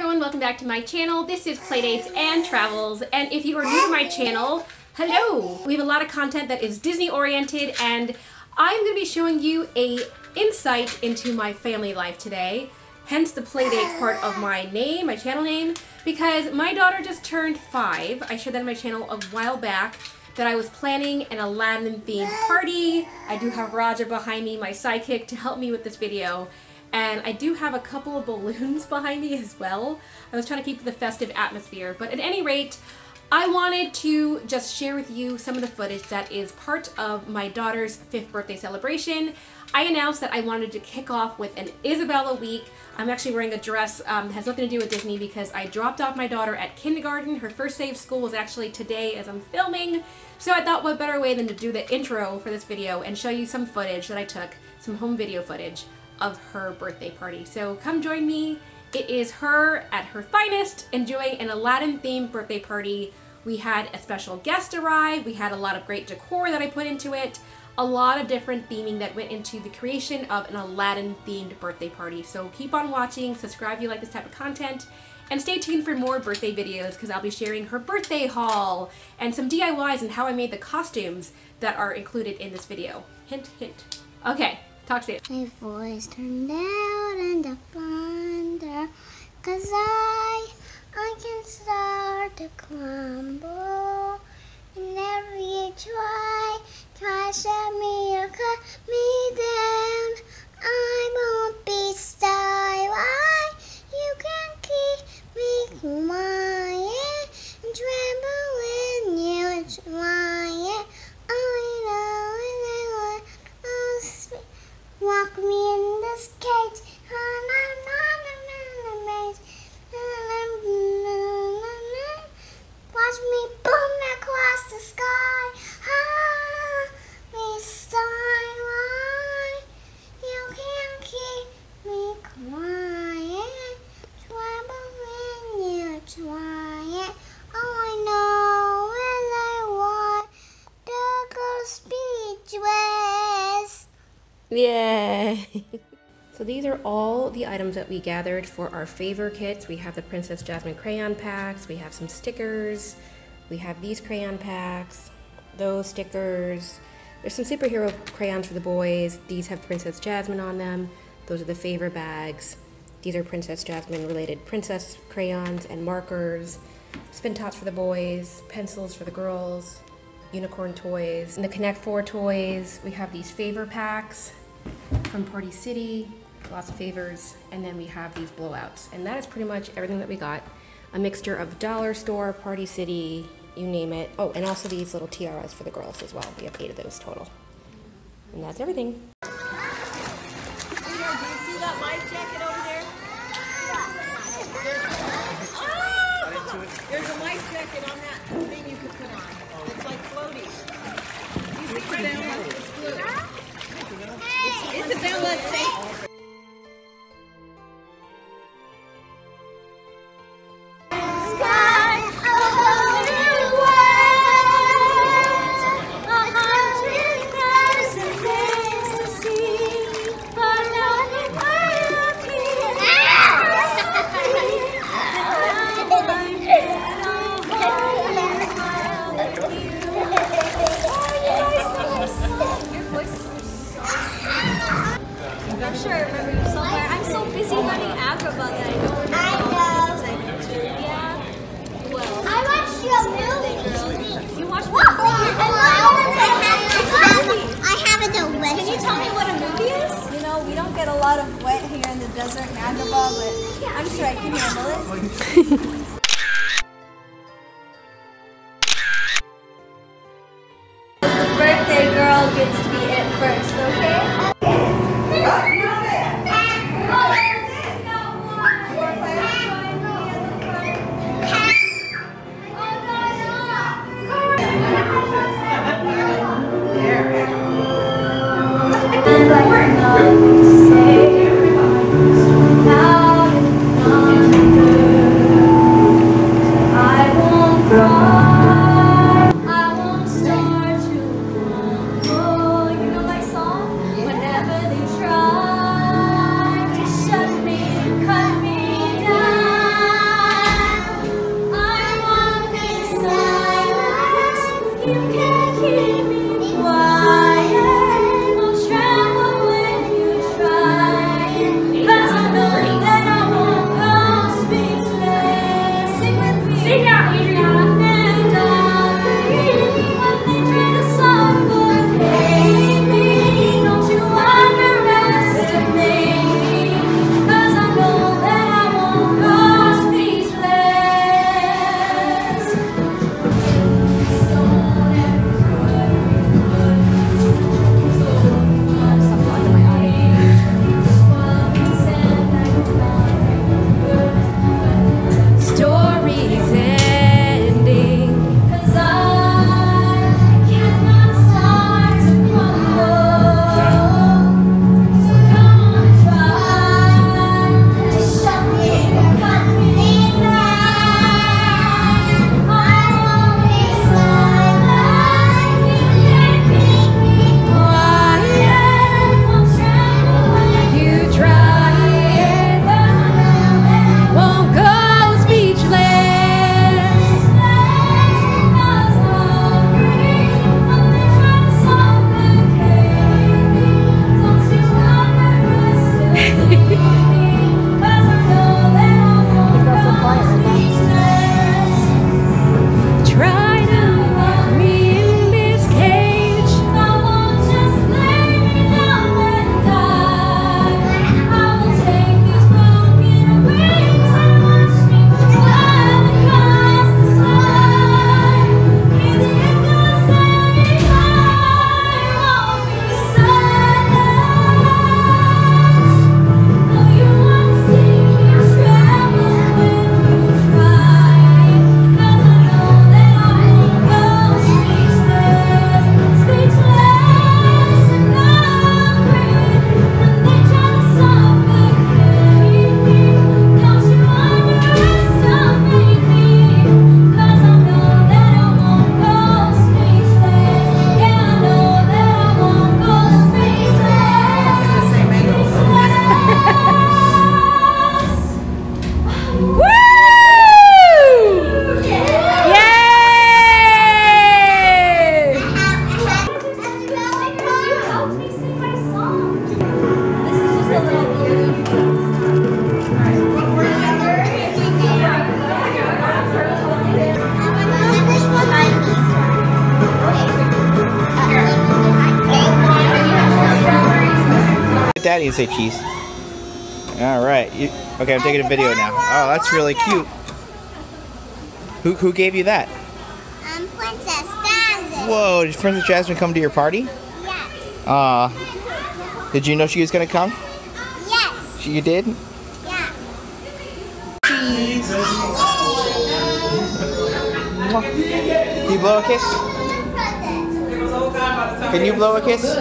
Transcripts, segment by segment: everyone, welcome back to my channel. This is Playdates and Travels, and if you are new to my channel, hello! We have a lot of content that is Disney oriented, and I'm going to be showing you an insight into my family life today, hence the Playdates part of my name, my channel name, because my daughter just turned 5. I shared that on my channel a while back, that I was planning an Aladdin themed party. I do have Raja behind me, my sidekick, to help me with this video. And I do have a couple of balloons behind me as well. I was trying to keep the festive atmosphere, but at any rate, I wanted to just share with you some of the footage that is part of my daughter's 5th birthday celebration. I announced that I wanted to kick off with an Isabella week. I'm actually wearing a dress that has nothing to do with Disney because I dropped off my daughter at kindergarten. Her first day of school was actually today as I'm filming. So I thought what better way than to do the intro for this video and show you some footage that I took, some home video footage of her birthday party. So come join me. It is her at her finest, enjoying an Aladdin themed birthday party. We had a special guest arrive. We had a lot of great decor that I put into it. A lot of different theming that went into the creation of an Aladdin themed birthday party. So keep on watching, subscribe if you like this type of content, and stay tuned for more birthday videos because I'll be sharing her birthday haul and some DIYs and how I made the costumes that are included in this video. Hint, hint. Okay. Talk to you. My voice turned out in the thunder, 'cause I can start to crumble. And every you try shut me or cut me down, I won't be still. You can keep me quiet and tremble when you try it. Walk me in this cage, and I'm not a man amazed. Watch me boom across the sky. Me silent. You can't keep me quiet. Trouble when you try it. All I know is I want to go speechless. Yay! So these are all the items that we gathered for our favor kits. We have the Princess Jasmine crayon packs, we have some stickers, we have these crayon packs, those stickers. There's some superhero crayons for the boys. These have Princess Jasmine on them. Those are the favor bags. These are Princess Jasmine related princess crayons and markers, spin tops for the boys, pencils for the girls, unicorn toys, and the Connect Four toys. We have these favor packs from Party City, lots of favors, and then we have these blowouts. And that is pretty much everything that we got. A mixture of Dollar Store, Party City, you name it. Oh, and also these little tiaras for the girls as well. We have 8 of those total. And that's everything. Did you see that life jacket over there? There's a life jacket on that thing you could put on. It's like floaty. You see right there? It's blue. Isabella, say. I'm sure I remember you somewhere. I'm so busy hunting Agrabah that I don't remember all the things I do. Yeah. Well, I watched your movie. You watched what movie? I haven't done it. Can you tell me what a movie is? You know, we don't get a lot of wet here in the desert in Agrabah, but I'm sure I can handle it. The birthday girl gets to be it first, okay? That didn't say cheese. Alright. Okay, I'm taking a video now. Oh, that's really cute. Who gave you that? Princess Jasmine. Whoa, did Princess Jasmine come to your party? Yes. Did you know she was going to come? Yes. You did? Yeah. Cheese. Can you blow a kiss? Can you blow a kiss?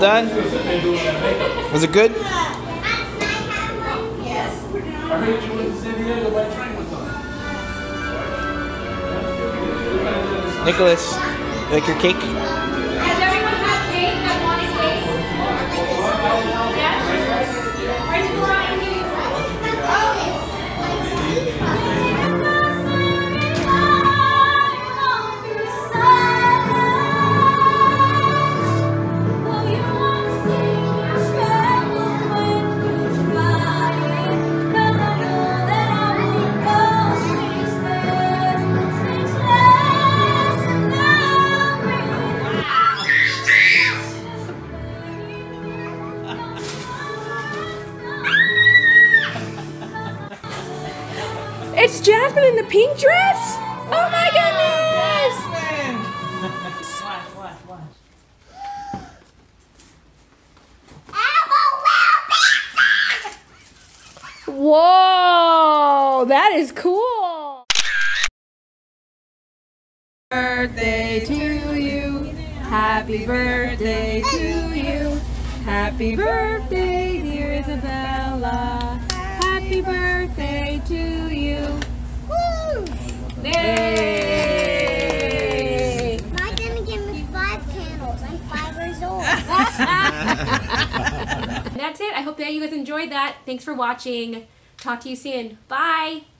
Done? Was it good? Yes. I heard you went to San Diego by train one time. Nicholas, you like your cake? Has everyone had cake that wanted cake? Yes? Are you trying to use that? Oh, it's Jasmine in the pink dress? Oh my goodness! Watch. Whoa, that is cool! Birthday to you, happy birthday to you, happy birthday dear Isabella, happy birthday to you. Woo! Yay! My daddy gave me 5 candles. I'm 5 years old. That's it. I hope that you guys enjoyed that. Thanks for watching. Talk to you soon. Bye.